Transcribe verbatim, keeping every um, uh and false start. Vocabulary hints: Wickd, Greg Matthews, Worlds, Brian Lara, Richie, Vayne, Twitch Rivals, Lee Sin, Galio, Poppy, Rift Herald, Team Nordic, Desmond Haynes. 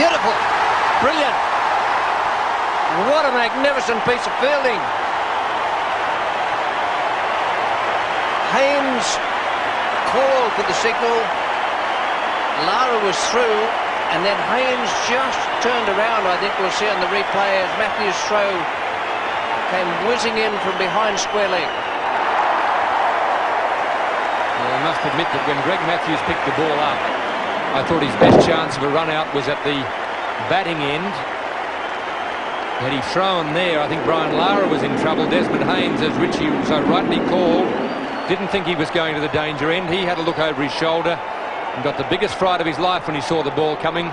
Beautiful. Brilliant. What a magnificent piece of fielding. Haynes called for the signal. Lara was through, and then Haynes just turned around. I think we'll see on the replay as Matthews' throw came whizzing in from behind square leg. Well, I must admit that when Greg Matthews picked the ball up, I thought his best chance of a run out was at the batting end. Had he thrown there, I think Brian Lara was in trouble. Desmond Haynes, as Richie so rightly called, didn't think he was going to the danger end. He had a look over his shoulder and got the biggest fright of his life when he saw the ball coming.